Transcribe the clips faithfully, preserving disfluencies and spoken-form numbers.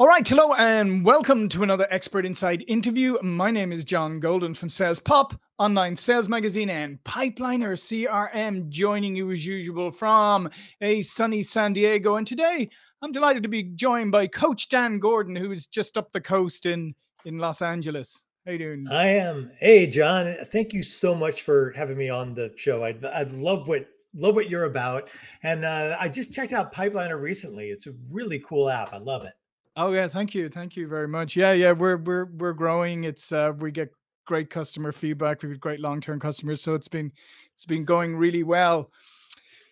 All right, hello and welcome to another Expert Inside interview. My name is John Golden from SalesPop, online sales magazine, and Pipeliner C R M, joining you as usual from a sunny San Diego. And today I'm delighted to be joined by Coach Dan Gordon, who is just up the coast in, in Los Angeles. How you doing? I am. Hey, John, thank you so much for having me on the show. I, I love what love what you're about. And uh, I just checked out Pipeliner recently. It's a really cool app. I love it. Oh yeah, thank you, thank you very much. Yeah, yeah, we're we're we're growing. It's uh, we get great customer feedback. We've got great long-term customers, so it's been it's been going really well.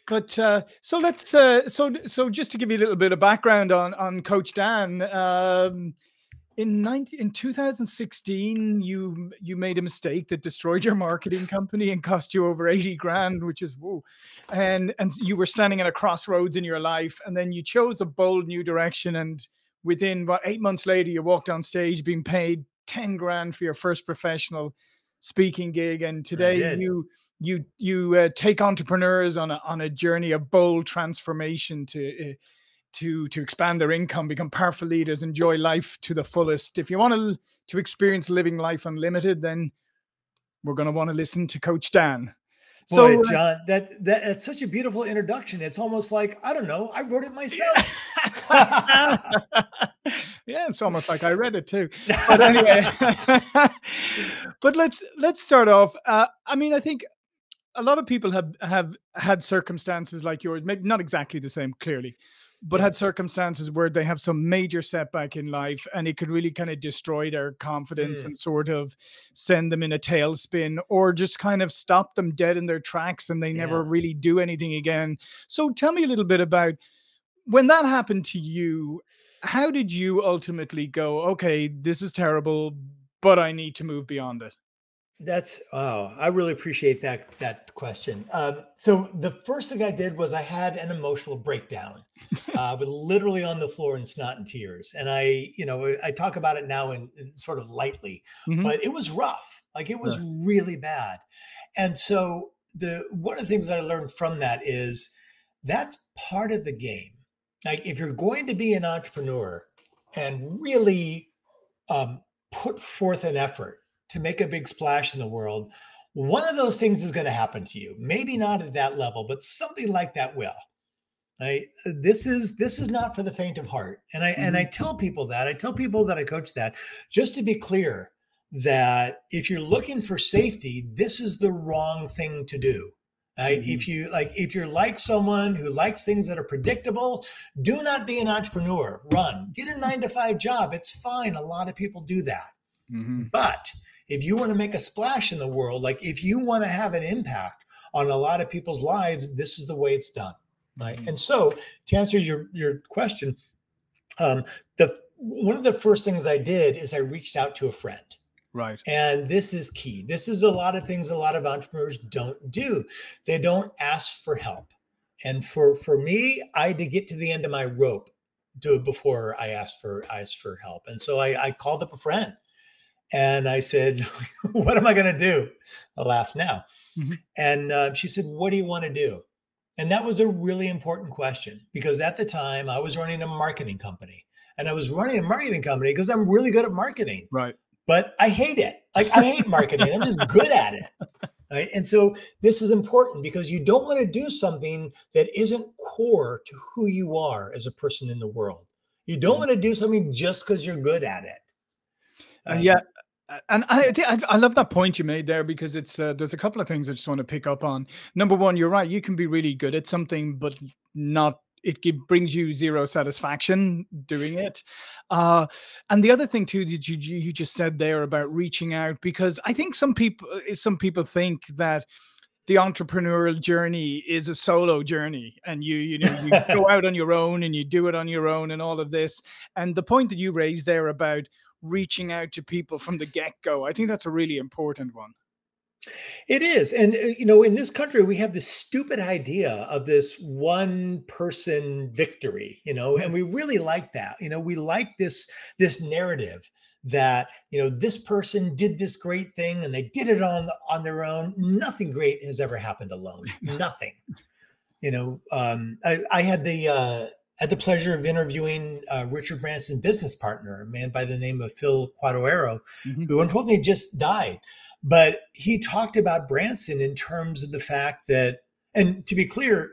But uh, so let's uh, so so just to give you a little bit of background on on Coach Dan. Um, in nineteen, in twenty sixteen, you you made a mistake that destroyed your marketing company and cost you over eighty grand, which is woo. And and you were standing at a crossroads in your life, and then you chose a bold new direction and. Within what eight months later, you walked on stage being paid ten grand for your first professional speaking gig. And today you you you uh, take entrepreneurs on a on a journey of bold transformation to uh, to to expand their income, become powerful leaders, enjoy life to the fullest. If you want to to experience living life unlimited, then we're going to want to listen to Coach Dan. So boy, John, that, that that's such a beautiful introduction. It's almost like, I don't know, I wrote it myself. Yeah, it's almost like I read it too. But anyway, but let's let's start off. Uh, I mean, I think a lot of people have have had circumstances like yours, maybe not exactly the same, clearly, but had circumstances where they have some major setback in life, and it could really kind of destroy their confidence mm. and sort of send them in a tailspin, or just kind of stop them dead in their tracks and they yeah. never really do anything again. So tell me a little bit about when that happened to you. How did you ultimately go, okay, this is terrible, but I need to move beyond it? That's, oh, I really appreciate that, that question. Um, so the first thing I did was I had an emotional breakdown. I uh, was literally on the floor in snot and tears. And I, you know, I talk about it now in, in sort of lightly, mm-hmm. but it was rough. Like it was yeah. really bad. And so the, one of the things that I learned from that is that's part of the game. Like if you're going to be an entrepreneur and really um, put forth an effort to make a big splash in the world, one of those things is going to happen to you. Maybe not at that level, but something like that will. I, this is this is not for the faint of heart. And I, mm-hmm. and I tell people that. I tell people that I coach that, just to be clear, that if you're looking for safety, this is the wrong thing to do. Right? Mm-hmm. If you like, if you're like someone who likes things that are predictable, do not be an entrepreneur. Run. Get a nine to five job. It's fine. A lot of people do that. Mm-hmm. But if you want to make a splash in the world, like if you want to have an impact on a lot of people's lives, this is the way it's done. Right. Mm-hmm. And so to answer your, your question, um, the, one of the first things I did is I reached out to a friend. Right. And this is key. This is a lot of things a lot of entrepreneurs don't do. They don't ask for help. And for, for me, I had to get to the end of my rope to, before I asked for, asked for help. And so I, I called up a friend. And I said, what am I going to do? I laugh now. Mm-hmm. And uh, she said, what do you want to do? And that was a really important question, because at the time I was running a marketing company, and I was running a marketing company because I'm really good at marketing. Right. But I hate it. Like I hate marketing. I'm just good at it. Right. And so this is important, because you don't want to do something that isn't core to who you are as a person in the world. You don't mm-hmm. want to do something just because you're good at it. Uh, yeah. And I, I love that point you made there, because it's uh, there's a couple of things I just want to pick up on. Number one, you're right. You can be really good at something, but not it brings you zero satisfaction doing it. Uh, and the other thing too that you you just said there about reaching out, because I think some people some people think that the entrepreneurial journey is a solo journey, and you, you know, you go out on your own and you do it on your own and all of this. And the point that you raised there about reaching out to people from the get-go, I think that's a really important one. It is. And, you know, in this country, we have this stupid idea of this one person victory, you know, and we really like that. You know, we like this, this narrative that, you know, this person did this great thing and they did it on, the, on their own. Nothing great has ever happened alone. Nothing. You know, um, I, I had the, uh, I had the pleasure of interviewing uh, Richard Branson's business partner, a man by the name of Phil Cuaduero, mm-hmm. who unfortunately just died. But he talked about Branson in terms of the fact that, and to be clear,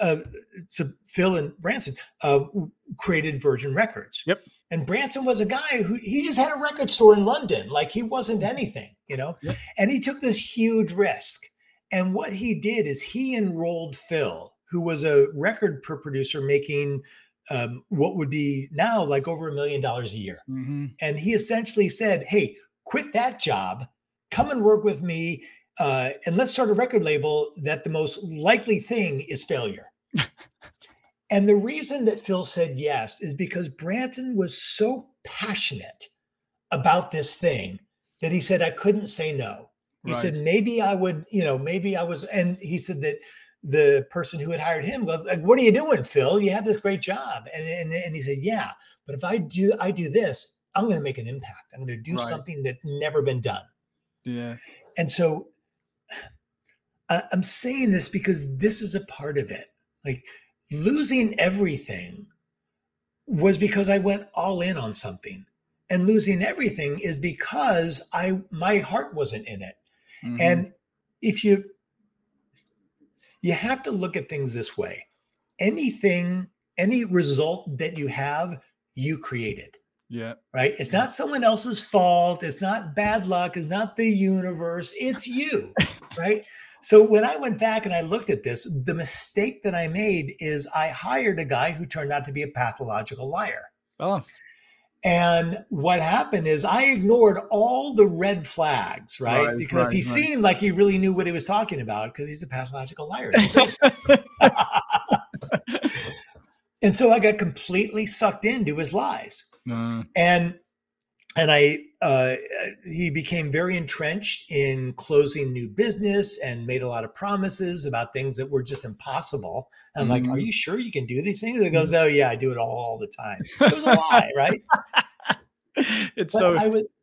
uh, so Phil and Branson uh, created Virgin Records. Yep. And Branson was a guy who, he just had a record store in London. Like, he wasn't anything, you know, yep. and he took this huge risk. And what he did is he enrolled Phil, who was a record per producer making um, what would be now like over a million dollars a year. Mm-hmm. And he essentially said, hey, quit that job, come and work with me, uh, and let's start a record label that the most likely thing is failure. And the reason that Phil said yes is because Branson was so passionate about this thing that he said, I couldn't say no. He right. said, maybe I would, you know, maybe I was. And he said that the person who had hired him was like, what are you doing, Phil? You have this great job. And, and, and he said, yeah, but if I do, I do this, I'm going to make an impact. I'm going to do right. something that's never been done. Yeah. And so I, I'm saying this because this is a part of it. Like, losing everything was because I went all in on something, and losing everything is because I, my heart wasn't in it. Mm-hmm. And if you, you have to look at things this way, anything, any result that you have, you created. Yeah. Right. It's yeah. not someone else's fault. It's not bad luck. It's not the universe. It's you. Right. So when I went back and I looked at this, the mistake that I made is I hired a guy who turned out to be a pathological liar. Oh. And what happened is I ignored all the red flags, right? right because right, he right. seemed like he really knew what he was talking about, because he's a pathological liar. And so I got completely sucked into his lies. Mm. And And I, uh, he became very entrenched in closing new business and made a lot of promises about things that were just impossible. And I'm mm-hmm. like, are you sure you can do these things? And he goes, oh yeah, I do it all, all the time. It was a lie, right? It's but so. I was,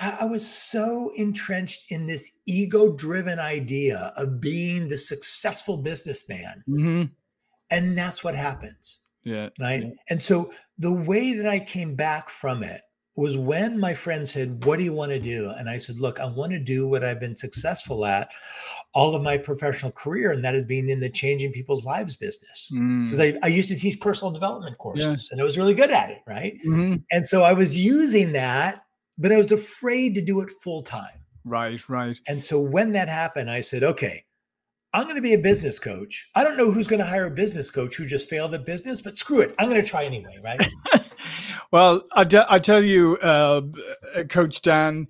I was so entrenched in this ego-driven idea of being the successful businessman, mm-hmm. and that's what happens. Yeah. Right. Yeah. And so the way that I came back from it was when my friend said, what do you want to do? And I said, look, I want to do what I've been successful at all of my professional career, and that is being in the changing people's lives business. Because mm. I, I used to teach personal development courses, yeah. and I was really good at it, right? Mm-hmm. And so I was using that, but I was afraid to do it full time. Right, right. And so when that happened, I said, okay, I'm going to be a business coach. I don't know who's going to hire a business coach who just failed at business, but screw it, I'm going to try anyway, right? Well, I, d I tell you, uh, Coach Dan,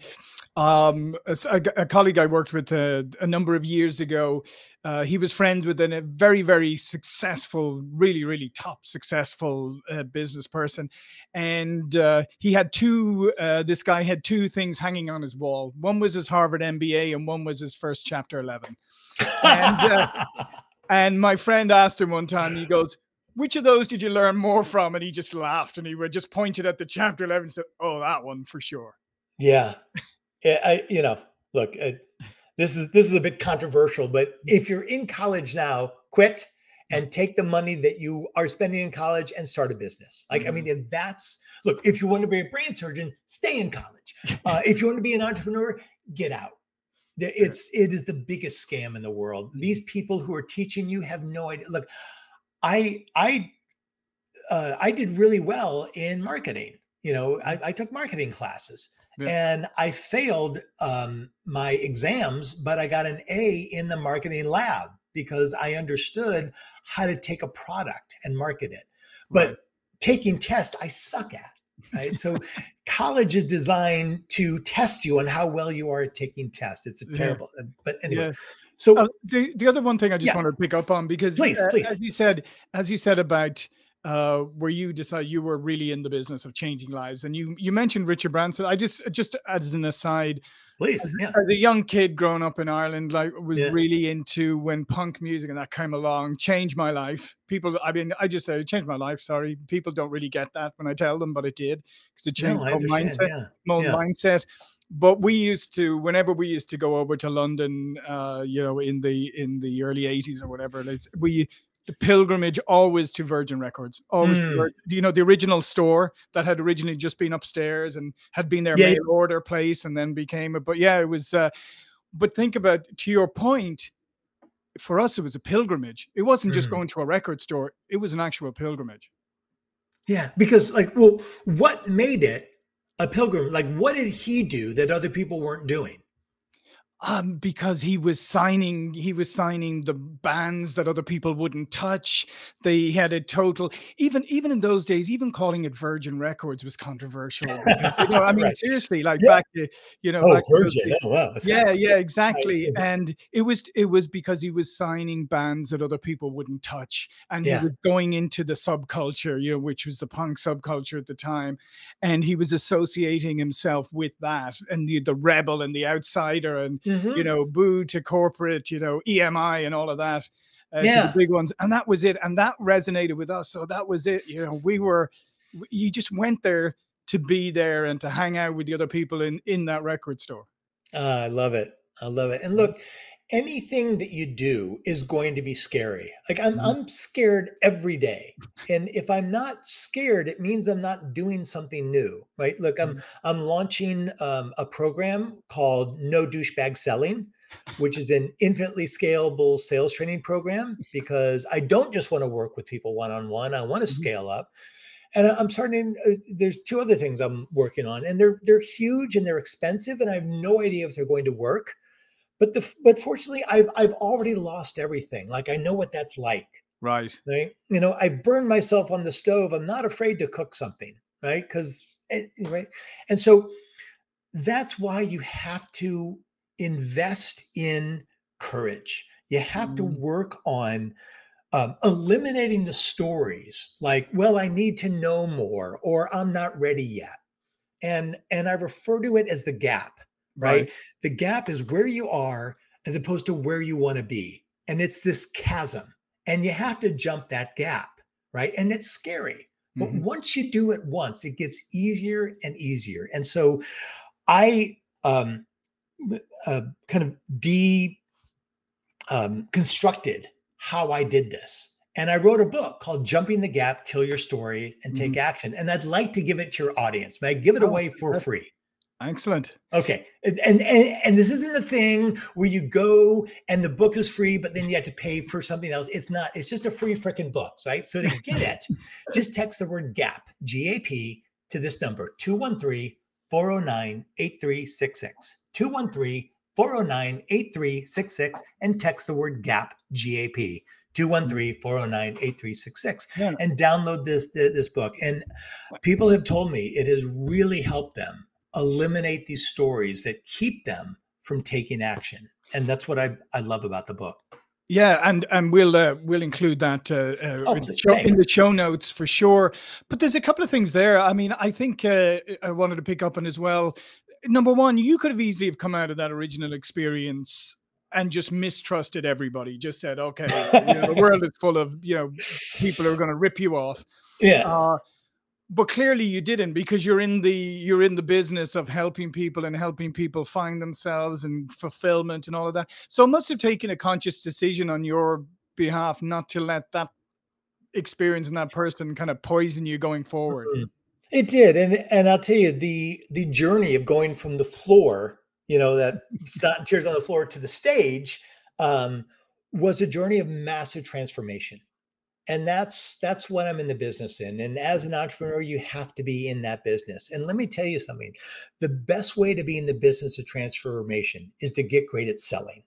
um, a, a colleague I worked with a, a number of years ago, uh, he was friends with a very, very successful, really, really top successful uh, business person. And uh, he had two, uh, this guy had two things hanging on his wall. One was his Harvard M B A and one was his first chapter eleven. And, uh, and my friend asked him one time, he goes, which of those did you learn more from? And he just laughed, and he would just pointed at the chapter eleven and said, oh, that one for sure. Yeah. Yeah. I, you know, look, uh, this is, this is a bit controversial, but if you're in college now, quit and take the money that you are spending in college and start a business. Like, mm-hmm. I mean, if that's, look, if you want to be a brain surgeon, stay in college. Uh, if you want to be an entrepreneur, get out. It's, sure. it is the biggest scam in the world. These people who are teaching you have no idea. Look, I, I, uh, I did really well in marketing. You know, I, I took marketing classes, yeah. and I failed um, my exams, but I got an A in the marketing lab because I understood how to take a product and market it. But right. taking tests, I suck at. Right. So college is designed to test you on how well you are at taking tests. It's a terrible, yeah. but anyway. Yeah. So uh, the, the other one thing I just yeah. wanted to pick up on, because please, uh, please. as you said, as you said about uh, where you decided you were really in the business of changing lives, and you, you mentioned Richard Branson. I just, just as an aside, please, yeah. as a young kid growing up in Ireland, like was yeah. really into when punk music and that came along, changed my life. People, I mean, I just said it changed my life. Sorry, people don't really get that when I tell them, but it did, because it changed no, my mindset. Yeah. My yeah. mindset. But we used to, whenever we used to go over to London, uh, you know, in the in the early eighties or whatever, we the pilgrimage always to Virgin Records, always, mm. to Virgin, you know, the original store that had originally just been upstairs and had been their yeah. mail order place and then became a, but yeah, it was, uh, but think about, to your point, for us, it was a pilgrimage. It wasn't mm. just going to a record store. It was an actual pilgrimage. Yeah. Because like, well, what made it a pilgrim? Like, what did he do that other people weren't doing? Um, because he was signing, he was signing the bands that other people wouldn't touch. They had a total, even, even in those days, even calling it Virgin Records was controversial. You know, I mean, right. seriously, like yeah. back to, you know, oh, Virgin. To, oh, wow. yeah, awesome. yeah, exactly. Right. And it was, it was because he was signing bands that other people wouldn't touch. And yeah. he was going into the subculture, you know, which was the punk subculture at the time. And he was associating himself with that and the, the rebel and the outsider and, Mm-hmm. you know, boo to corporate, you know, E M I and all of that, uh, yeah. to the big ones. And that was it. And that resonated with us. So that was it. You know, we were, you just went there to be there and to hang out with the other people in, in that record store. Uh, I love it. I love it. And look, anything that you do is going to be scary. Like I'm, mm-hmm. I'm scared every day. And if I'm not scared, it means I'm not doing something new, right? Look, I'm, mm-hmm. I'm launching um, a program called No Douchebag Selling, which is an infinitely scalable sales training program, because I don't just want to work with people one-on-one. I want to mm-hmm. scale up. And I'm starting, uh, there's two other things I'm working on, and they're, they're huge and they're expensive. And I have no idea if they're going to work. But the, but fortunately, I've, I've already lost everything. Like, I know what that's like. Right. Right. You know, I've burned myself on the stove. I'm not afraid to cook something. Right. Cause right. And so that's why you have to invest in courage. You have mm. to work on um, eliminating the stories like, well, I need to know more, or I'm not ready yet. And, and I refer to it as the gap. Right? Right. The gap is where you are as opposed to where you want to be. And it's this chasm, and you have to jump that gap. Right. And it's scary, but mm-hmm. once you do it once, it gets easier and easier. And so I, um, uh, kind of de, um, constructed how I did this. And I wrote a book called Jumping the Gap, Kill Your Story and Take mm-hmm. Action. And I'd like to give it to your audience, but I give it oh, away for free. Excellent. Okay. And, and, and this isn't a thing where you go and the book is free, but then you have to pay for something else. It's not, it's just a free freaking book, right? So to get it, just text the word GAP, G A P, to this number, two one three, four oh nine, eight three six six, two one three, four oh nine, eight three six six, and text the word GAP, G A P, two one three, four oh nine, eight three six six, yeah. and download this, this book. And people have told me it has really helped them eliminate these stories that keep them from taking action. And that's what I, I love about the book. Yeah. And, and we'll, uh, we'll include that uh, uh, oh, in, the show, in the show notes for sure. But there's a couple of things there. I mean, I think uh, I wanted to pick up on as well. Number one, you could have easily have come out of that original experience and just mistrusted everybody, just said, okay, you know, the world is full of, you know, people who are going to rip you off. Yeah. Uh, But clearly you didn't, because you're in the you're in the business of helping people and helping people find themselves and fulfillment and all of that. So it must have taken a conscious decision on your behalf not to let that experience and that person kind of poison you going forward. It did. And and I'll tell you, the the journey of going from the floor, you know, that snot and tears on the floor to the stage um, was a journey of massive transformation. And that's, that's what I'm in the business in. And as an entrepreneur, you have to be in that business. And let me tell you something, the best way to be in the business of transformation is to get great at selling.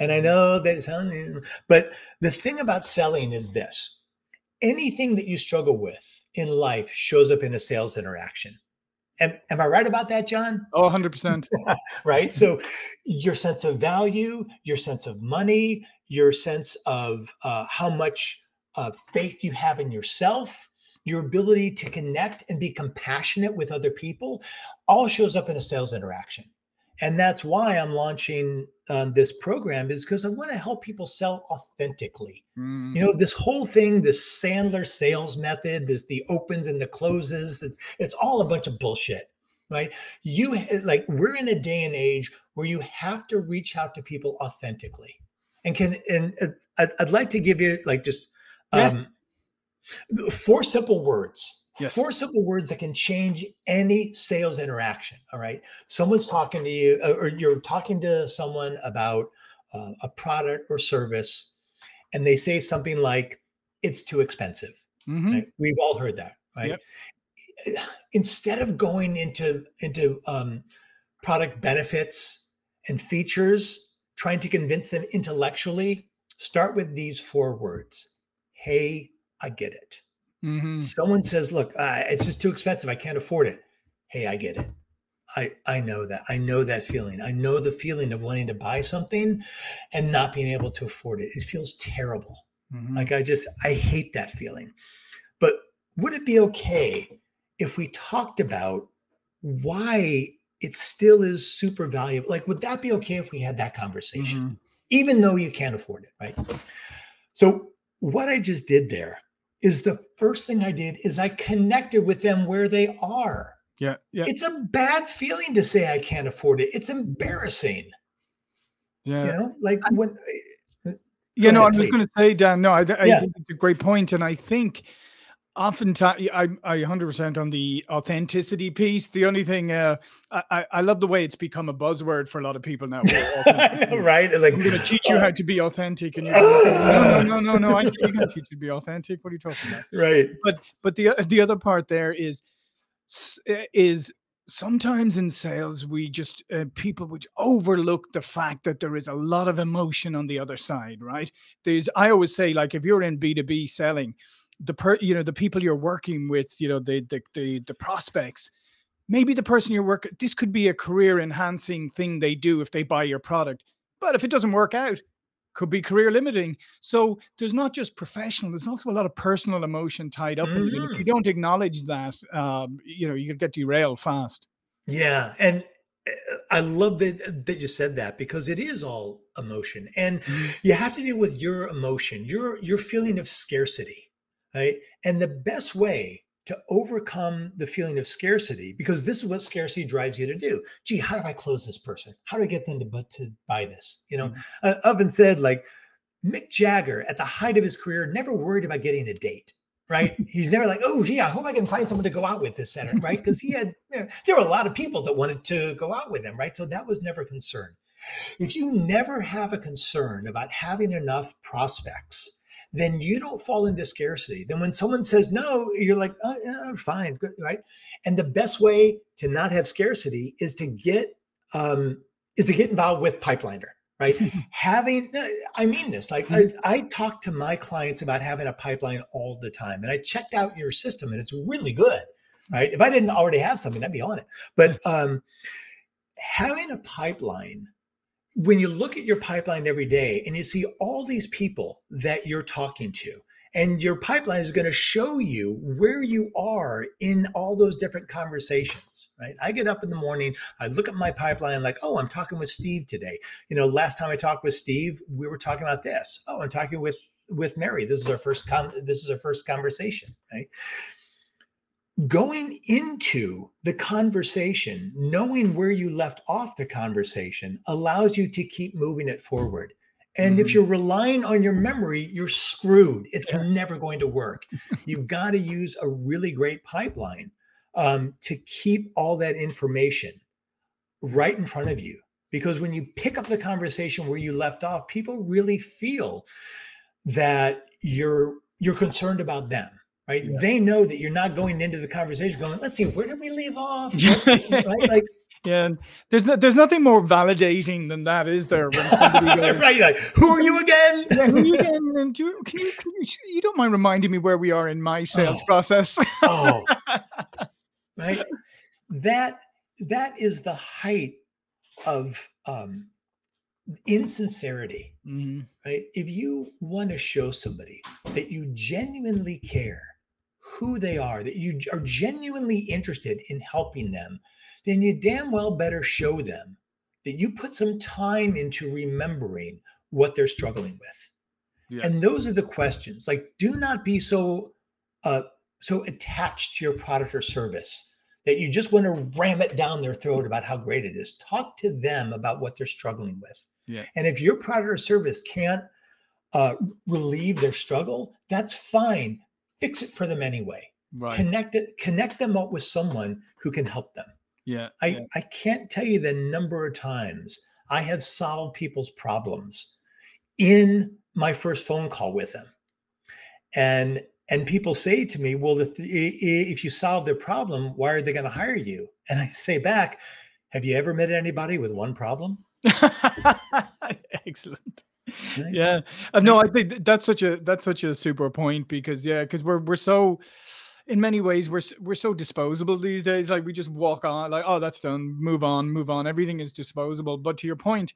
And I know that it's, but the thing about selling is this, anything that you struggle with in life shows up in a sales interaction. Am, am I right about that, John? Oh, one hundred percent. Right? So your sense of value, your sense of money, your sense of uh, how much Uh, faith you have in yourself, your ability to connect and be compassionate with other people, all shows up in a sales interaction. And that's why I'm launching um, this program, is because I want to help people sell authentically. Mm. You know, this whole thing, this Sandler sales method, this the opens and the closes, it's it's all a bunch of bullshit, right? You like we're in a day and age where you have to reach out to people authentically, and can and uh, I'd, I'd like to give you like just Yeah. Um, four simple words, yes. four simple words that can change any sales interaction. All right. Someone's talking to you, or you're talking to someone about uh, a product or service, and they say something like, it's too expensive. Mm-hmm. Right? We've all heard that, right? Yep. Instead of going into, into um, product benefits and features, trying to convince them intellectually, start with these four words. Hey, I get it. Mm-hmm. Someone says, look, uh, it's just too expensive. I can't afford it. Hey, I get it. I, I know that. I know that feeling. I know the feeling of wanting to buy something and not being able to afford it. It feels terrible. Mm-hmm. Like I just, I hate that feeling. But would it be okay if we talked about why it still is super valuable? Like, would that be okay if we had that conversation, mm-hmm. even though you can't afford it, right? So what I just did there is the first thing I did is I connected with them where they are. Yeah, yeah. It's a bad feeling to say I can't afford it. It's embarrassing. Yeah. You know, like when... Yeah, no, ahead, I was going to say, Dan, no, I, I yeah. think it's a great point. And I think oftentimes, I, I one hundred percent on the authenticity piece. The only thing, uh, I, I love the way it's become a buzzword for a lot of people now. know, right? Like, I'm going to teach you uh, how to be authentic. And you're like, no, no, no, no, no, I can't teach you to be authentic. What are you talking about? Right. But but the, the other part there is, is sometimes in sales, we just, uh, people would overlook the fact that there is a lot of emotion on the other side, right? There's, I always say, like, if you're in B two B selling, the per, you know, the people you're working with, you know, the, the, the, the prospects, maybe the person you're working, this could be a career enhancing thing they do if they buy your product, but if it doesn't work out, could be career limiting. So there's not just professional, there's also a lot of personal emotion tied up. Mm-hmm. in it. If you don't acknowledge that, um, you know, you get derailed fast. Yeah. And I love that, that you said that, because it is all emotion, and mm-hmm. you have to deal with your emotion, your, your feeling of scarcity, right? And the best way to overcome the feeling of scarcity, because this is what scarcity drives you to do. Gee, how do I close this person? How do I get them to, to buy this? You know, mm-hmm. I've often said, like, Mick Jagger at the height of his career never worried about getting a date, right? He's never like, oh, gee, I hope I can find someone to go out with this Saturday, right? Because he had, you know, there were a lot of people that wanted to go out with him, right? So that was never a concern. If you never have a concern about having enough prospects, then you don't fall into scarcity. Then when someone says no, you're like, oh, yeah, fine, good, right? And the best way to not have scarcity is to get um, is to get involved with Pipeliner, right? having, I mean this, like I, I talk to my clients about having a pipeline all the time, and I checked out your system, and it's really good, right? If I didn't already have something, I'd be on it. But um, having a pipeline, when you look at your pipeline every day and you see all these people that you're talking to, and your pipeline is going to show you where you are in all those different conversations, right? I get up in the morning, I look at my pipeline like, oh, I'm talking with Steve today. You know, last time I talked with Steve, we were talking about this. Oh, I'm talking with, with Mary. This is our first con this is our first conversation, right? Going into the conversation, knowing where you left off the conversation allows you to keep moving it forward. And mm-hmm. if you're relying on your memory, you're screwed. It's yeah. never going to work. You've got to use a really great pipeline um, to keep all that information right in front of you. Because when you pick up the conversation where you left off, people really feel that you're, you're concerned about them. Right. Yeah. They know that you're not going into the conversation going, let's see, where did we leave off? right? Like, yeah. There's no, there's nothing more validating than that, is there? When goes, right. Like, who are you again? Yeah, who are you again? And do you, can you, can you, you don't mind reminding me where we are in my sales oh. process. oh. Right. That, that is the height of, um, insincerity, mm-hmm. right? If you want to show somebody that you genuinely care who they are, that you are genuinely interested in helping them, then you damn well better show them that you put some time into remembering what they're struggling with. Yeah. And those are the questions. Like, do not be so, uh, so attached to your product or service that you just want to ram it down their throat about how great it is. Talk to them about what they're struggling with. Yeah. And if your product or service can't uh, relieve their struggle, that's fine. Fix it for them anyway. Right. Connect it, connect them up with someone who can help them. Yeah. I, yeah. I can't tell you the number of times I have solved people's problems in my first phone call with them. And, and people say to me, well, if, if you solve their problem, why are they going to hire you? And I say back, have you ever met anybody with one problem? Excellent. Right. Yeah. Uh, no, I think that's such a, that's such a super point, because yeah, because we're, we're so, in many ways, we're, we're so disposable these days. Like we just walk on like, oh, that's done. Move on, move on. Everything is disposable. But to your point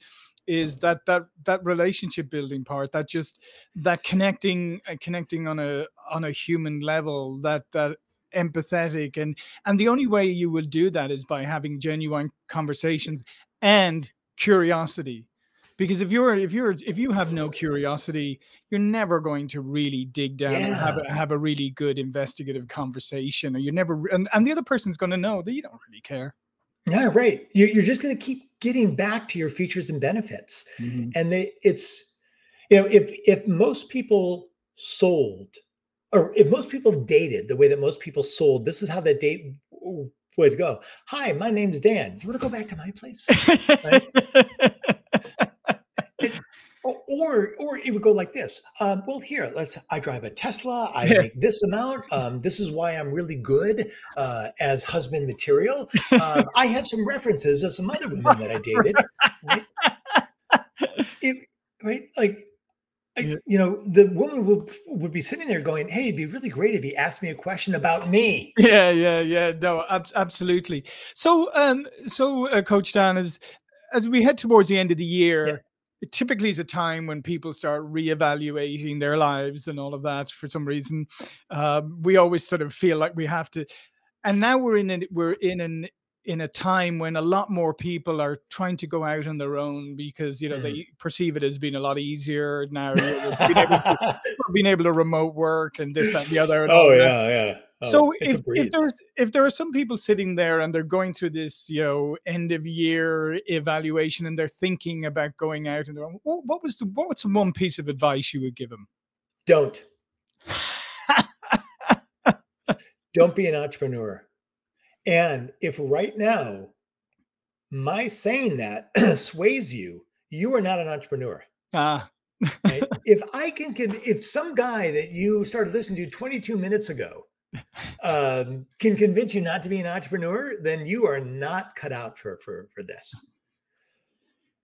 is that, that, that relationship building part, that just, that connecting uh, connecting on a, on a human level, that, that empathetic. And, and the only way you will do that is by having genuine conversations and curiosity. Because if you're if you're if you have no curiosity, you're never going to really dig down yeah. and have a, have a really good investigative conversation, or you're never and, and the other person's going to know that you don't really care. Yeah, right. You're, you're just going to keep getting back to your features and benefits, mm-hmm. and they it's you know if if most people sold, or if most people dated the way that most people sold, this is how that date would go. Hi, my name's Dan. You want to go back to my place? Right? Or, or it would go like this. Um, well, here, let's. I drive a Tesla. I yeah. make this amount. Um, this is why I'm really good uh, as husband material. Um, I have some references of some other women that I dated. Right? It, right? Like, I, you know, the woman would would be sitting there going, "Hey, it'd be really great if he asked me a question about me." Yeah, yeah, yeah. No, ab- absolutely. So, um, so uh, Coach Dan, as as we head towards the end of the year. Yeah. It typically is a time when people start reevaluating their lives and all of that for some reason. Uh, we always sort of feel like we have to, and now we're in a, we're in an in a time when a lot more people are trying to go out on their own, because you know mm. they perceive it as being a lot easier now, you know, being, able to, being able to remote work and this that, and the other. And oh yeah, that. yeah. Oh, so if, if there's if there are some people sitting there and they're going through this, you know, end of year evaluation, and they're thinking about going out and going, what, what was the what was the one piece of advice you would give them? Don't. Don't be an entrepreneur. And if right now my saying that sways you, you are not an entrepreneur. Ah. Right? If I can give, if some guy that you started listening to twenty-two minutes ago um can convince you not to be an entrepreneur, then you are not cut out for for for this.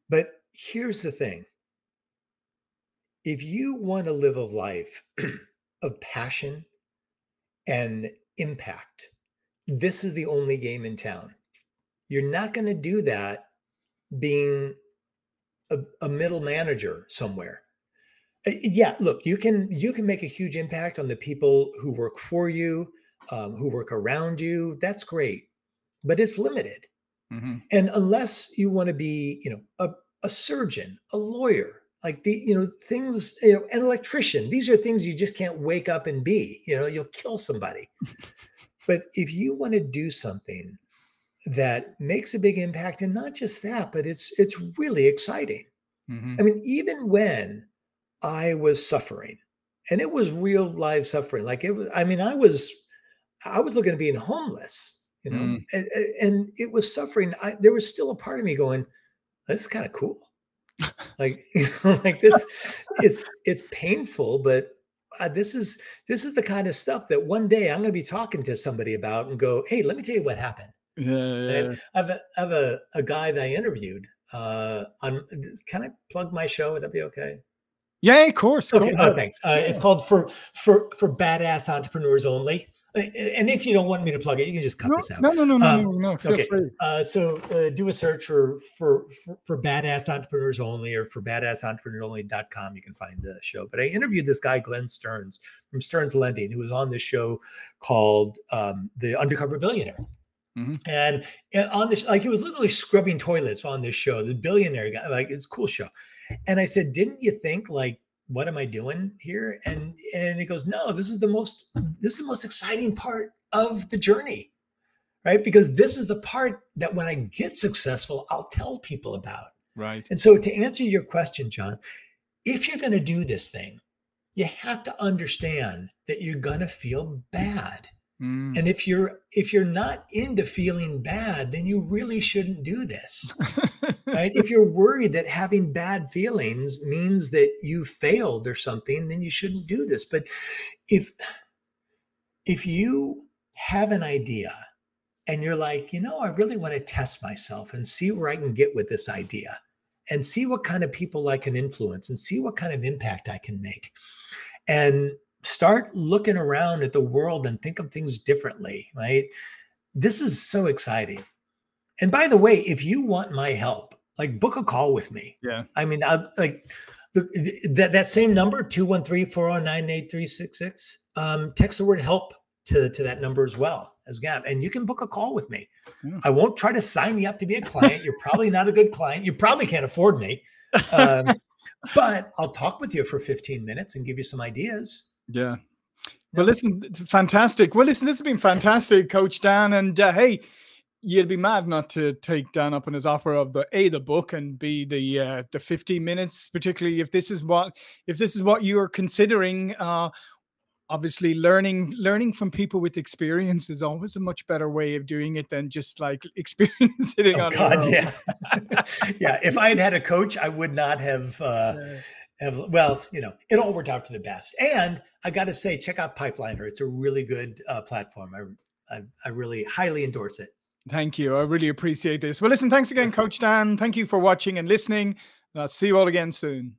But here's the thing: if you want to live a life of passion and impact, this is the only game in town. You're not going to do that being a, a middle manager somewhere. Yeah, look, you can you can make a huge impact on the people who work for you, um, who work around you. That's great, but it's limited. Mm-hmm. And unless you want to be, you know, a, a surgeon, a lawyer, like the, you know, things, you know, an electrician, these are things you just can't wake up and be. You know, you'll kill somebody. But if you want to do something that makes a big impact, and not just that, but it's it's really exciting. Mm-hmm. I mean, even when I was suffering, and it was real live suffering. Like it was, I mean, I was, I was looking at being homeless, you know, mm. and, and it was suffering. I, there was still a part of me going, this is kind of cool. Like, you know, like this, it's, it's painful, but uh, this is, this is the kind of stuff that one day I'm going to be talking to somebody about and go, hey, let me tell you what happened. Yeah, yeah, yeah. I have a, I have a, a guy that I interviewed, uh, on, can I plug my show? Would that be okay? Yeah, of course. Okay. Cool. Oh, thanks. Uh, yeah. It's called for for for badass entrepreneurs only. And if you don't want me to plug it, you can just cut no, this out. No, no, no, no, um, no, no, no. Feel okay. free. Uh, so uh, do a search for, for for for badass entrepreneurs only, or for badass entrepreneur only dot com. You can find the show. But I interviewed this guy, Glenn Stearns from Stearns Lending, who was on this show called um, The Undercover Billionaire. Mm-hmm. And, and on this, like he was literally scrubbing toilets on this show. The billionaire guy, like it's a cool show. And I said, didn't you think, like, what am I doing here? And and he goes, no, this is the most this is the most exciting part of the journey, right? Because this is the part that when I get successful, I'll tell people about. Right. And so to answer your question, John, if you're going to do this thing, you have to understand that you're going to feel bad. Mm. And if you're, if you're not into feeling bad, then you really shouldn't do this, right? If you're worried that having bad feelings means that you failed or something, then you shouldn't do this. But if, if you have an idea and you're like, you know, I really want to test myself and see where I can get with this idea and see what kind of people I can influence and see what kind of impact I can make, and start looking around at the world and think of things differently, right? This is so exciting. And by the way, if you want my help, like book a call with me. Yeah. I mean, I like that, that same number, two one three, four oh nine, eight three six six, um, text the word help to, to that number as well as Gab. And you can book a call with me. Yeah. I won't try to sign you up to be a client. You're probably not a good client. You probably can't afford me, um, but I'll talk with you for fifteen minutes and give you some ideas. Yeah. Well, listen, it's fantastic. Well, listen, this has been fantastic, Coach Dan. And uh, hey, you'd be mad not to take Dan up on his offer of the A, the book, and B, the uh, the fifteen minutes, particularly if this is what if this is what you are considering. Uh, obviously, learning learning from people with experience is always a much better way of doing it than just like experiencing it. Oh, on God, your own. Yeah, yeah. If I had had a coach, I would not have. Uh, yeah. Well, you know, it all worked out for the best. And I got to say, check out Pipeliner. It's a really good uh, platform. I, I I really highly endorse it. Thank you. I really appreciate this. Well, listen, thanks again, Coach Dan. Thank you for watching and listening. And I'll see you all again soon.